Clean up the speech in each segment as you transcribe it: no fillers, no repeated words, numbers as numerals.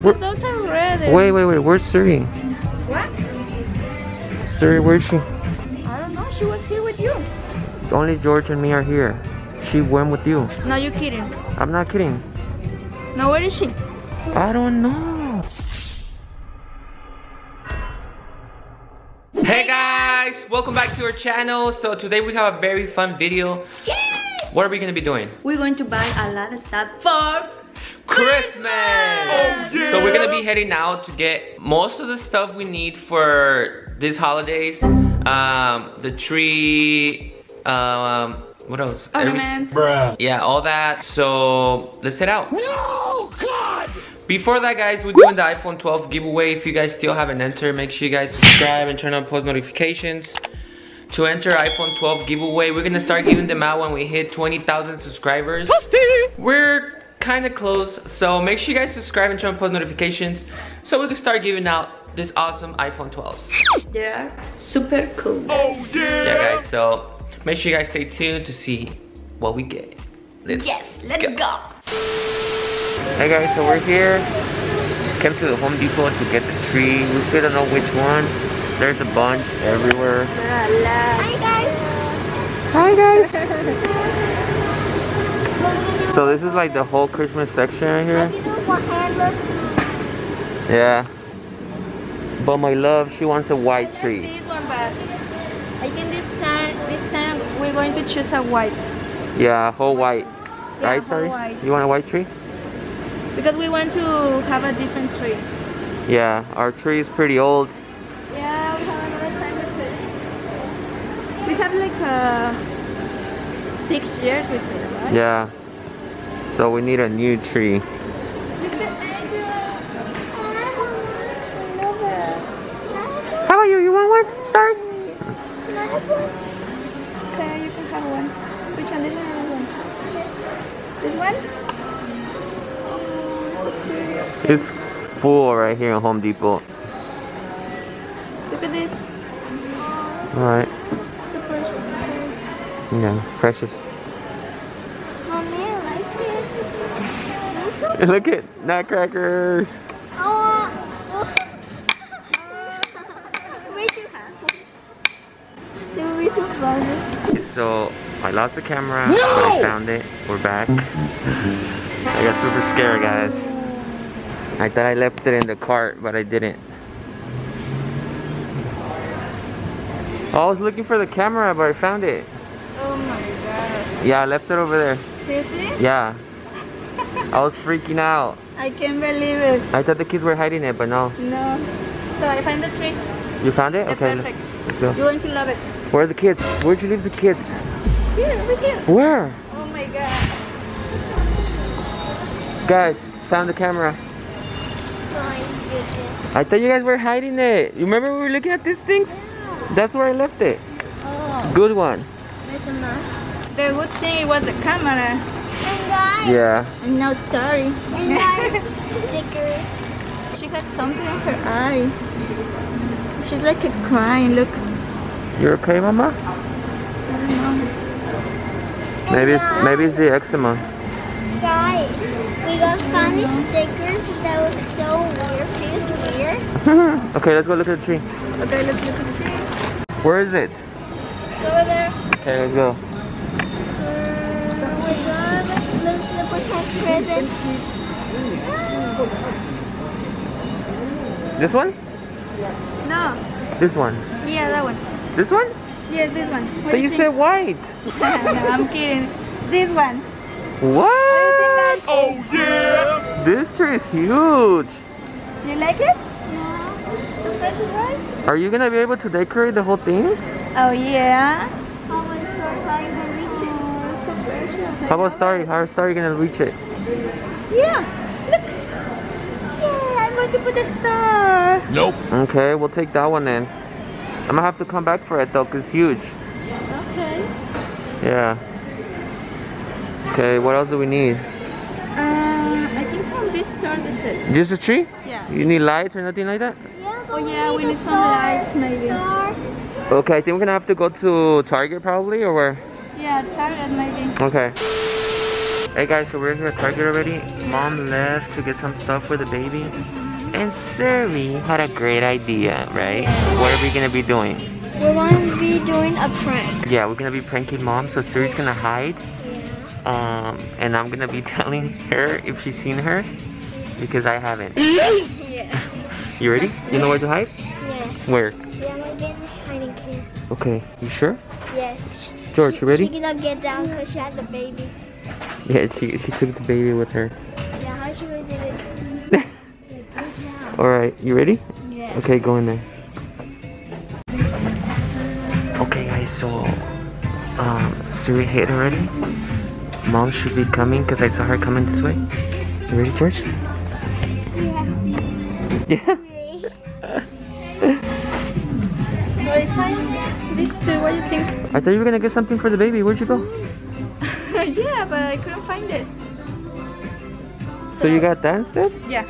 But those are red. Wait, where's Suri? What? Suri, where's she? I don't know, she was here with you. Only George and me are here. She went with you. No, you're kidding. I'm not kidding. Now where is she? I don't know. Hey guys, welcome back to our channel. So today we have a very fun video. Yay! What are we going to be doing? We're going to buy a lot of stuff for Christmas! Oh, yeah. So we're gonna be heading out to get most of the stuff we need for these holidays. The tree, what else? Ornaments. Yeah, all that. So let's head out. No, God! Before that, guys, we're doing the iPhone 12 giveaway. If you guys still haven't entered, make sure you guys subscribe and turn on post notifications. To enter iPhone 12 giveaway, we're gonna start giving them out when we hit 20,000 subscribers. We're kind of close, so make sure you guys subscribe and turn on post notifications so we can start giving out this awesome iPhone 12s. They are super cool. Oh yeah! Yeah guys, so make sure you guys stay tuned to see what we get. Let's go! Hey guys, so we're here. Came to the Home Depot to get the tree. We still don't know which one. There's a bunch everywhere. Hi guys! Hi guys! So this is like the whole Christmas section right here. Yeah. But my love, she wants a white tree. This one, but I think this time we're going to choose a white. Yeah, whole white. Yeah, right, sorry? You want a white tree? Because we want to have a different tree. Yeah, our tree is pretty old. Yeah, we have another time with it. We have like 6 years with it, right? Yeah. So we need a new tree. How about you? You want one? Start? Okay, you can have one. Which one? This one or this one? This one? It's full right here at Home Depot. Look at this. Alright. Yeah, precious. Look at nutcrackers. Oh. So I lost the camera, but I found it. We're back. I got super scared, guys. I thought I left it in the cart, but I didn't. I was looking for the camera, but I found it. Oh my god. Yeah, I left it over there. Seriously? Yeah. I was freaking out. I can't believe it. I thought the kids were hiding it, but no. No. So I found the tree. You found it? Okay, let's go. You're going to love it. Where are the kids? Where'd you leave the kids? Here, over here. Where? Oh my god. Guys, found the camera. I thought you guys were hiding it. You remember we were looking at these things? Yeah. That's where I left it. Oh. Good one. There's a mask. The good thing was the camera. Yeah. And now Starry. And stickers. She has something in her eye. She's like crying, look. You're okay, Mama? I don't know. Maybe it's the eczema. Guys, we got funny stickers that look so weird. Feels weird. Okay, let's go look at the tree. Okay, let's look at the tree. Where is it? It's over there. Okay, let's go. This one? No. This one? Yeah, that one. This one? Yeah, this one. What but you said white. No, I'm kidding. This one. What? Oh yeah! This tree is huge. You like it? Yeah. So precious, right? Are you gonna be able to decorate the whole thing? Oh yeah. How about Starry? How is Starry gonna reach it? Yeah, look! Yeah, I'm going to put a star! Nope! Okay, we'll take that one then. I'm gonna have to come back for it though, because it's huge. Okay. Yeah. Okay, what else do we need? I think from this store this is it. Just a tree? Yeah. You need lights or nothing like that? Yeah, oh yeah, we need some lights maybe. Star. Okay, I think we're gonna have to go to Target probably, or where? Yeah, Target maybe. Okay. Hey guys, so we're here at Target already. Mom left to get some stuff for the baby. And Sari had a great idea, right? What are we gonna be doing? We're gonna be doing a prank. Yeah, we're gonna be pranking Mom. So Sari's gonna hide. And I'm gonna be telling her if she's seen her. Because I haven't. Yeah. You ready? You know where to hide? Yes. Where? Yeah, I'm gonna get in the hiding cave. Okay. You sure? Yes. George, you ready? She cannot get down because she has the baby. Yeah, she took the baby with her. Yeah, how should we do this? Alright, you ready? Yeah. Okay, go in there. Okay guys, so Siri hid already. Mom should be coming because I saw her coming this way. You ready, George? Yeah. These two, what do you think? I thought you were gonna get something for the baby. Where'd you go? Yeah, but I couldn't find it. So you got that instead? Yeah.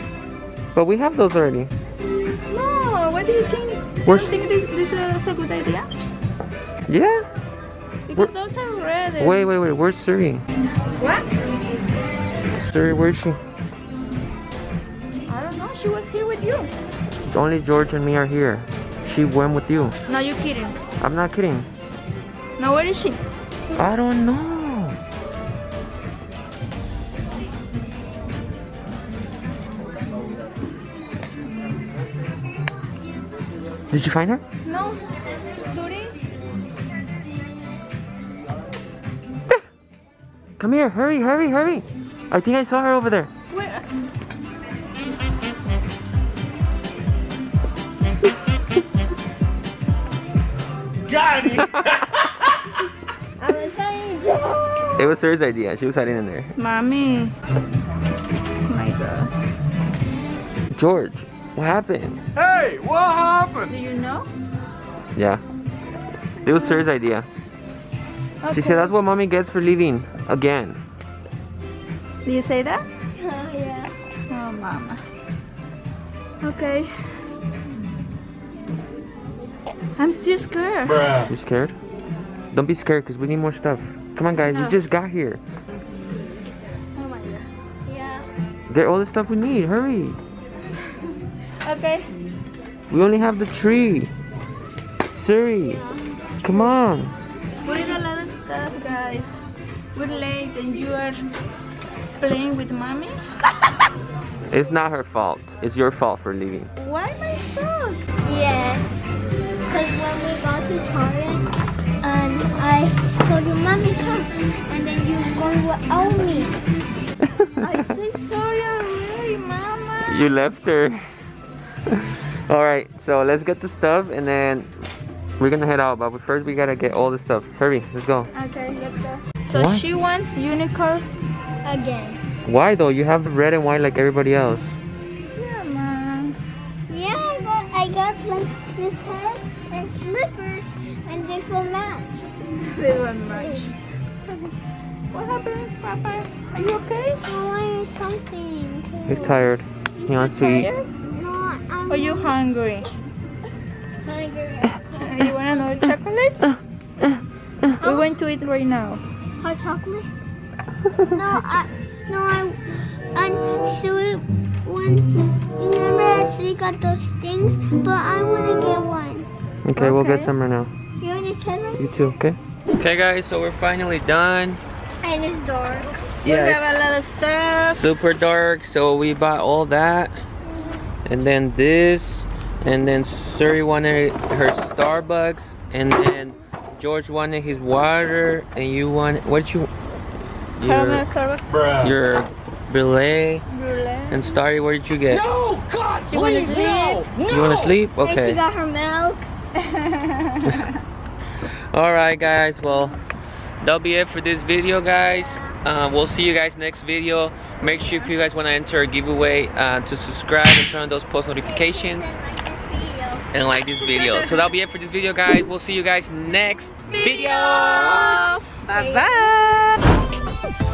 But we have those already. No, what do you think? Do you think this is a good idea? Yeah. Because those are ready. Wait, where's Siri? What? Siri, where is she? I don't know, she was here with you. Only George and me are here. She went with you. No, you're kidding. I'm not kidding. Now where is she? I don't know. Did you find her? No. Sorry. Come here. Hurry. I think I saw her over there. Where? Got it. I was hiding. It was Sir's idea. She was hiding in there. Mommy. Oh my God. George. What happened? Hey, what happened? Do you know? Yeah. It was Sir's idea. Okay. She said that's what Mommy gets for leaving again. Do you say that? Oh, yeah. Oh, Mama. Okay. I'm still scared. Bruh. You scared? Don't be scared because we need more stuff. Come on, guys. No. We just got here. Oh, my God. Yeah. Get all the stuff we need. Hurry. Okay. We only have the tree. Siri, yeah. Come on. We need a lot of stuff, guys. We're late and you are playing with Mommy? It's not her fault. It's your fault for leaving. Why my fault? Yes. Because when we got to Target, I told you, Mommy, come. And then you going without me. I'm so sorry already, Mama. You left her. Alright, so let's get the stuff and then we're gonna head out, but first we gotta get all the stuff. Hurry, let's go. Okay, let's go. So what? She wants unicorn again. Why though? You have red and white like everybody else. Yeah, Mom. Yeah, but I got like this hat and slippers and this will match. They won't match. What happened, Papa? Are you okay? I wanted something too. He's tired. He wants to eat. Are you hungry? Hungry. You want another chocolate? We're going to eat right now. Hot chocolate? No, Sue went. Remember, Sue got those things, but I want to get one. Okay, we'll get some right now. You want this head right? You too, okay? Okay, guys, so we're finally done. And it's dark. Yeah, we got a lot of stuff. Super dark, so we bought all that. And then this, and then Suri wanted her Starbucks, and then George wanted his water, and you wanted, your Starbucks? Bruh. Your brulee. And Starry, what did you get? No, God, she wanted to sleep. No. You want to sleep? Okay. And she got her milk. Alright guys, well, that'll be it for this video guys. We'll see you guys next video. Make sure if you guys want to enter a giveaway to subscribe and turn on those post notifications and like this video. So that'll be it for this video guys. We'll see you guys next video. Bye bye.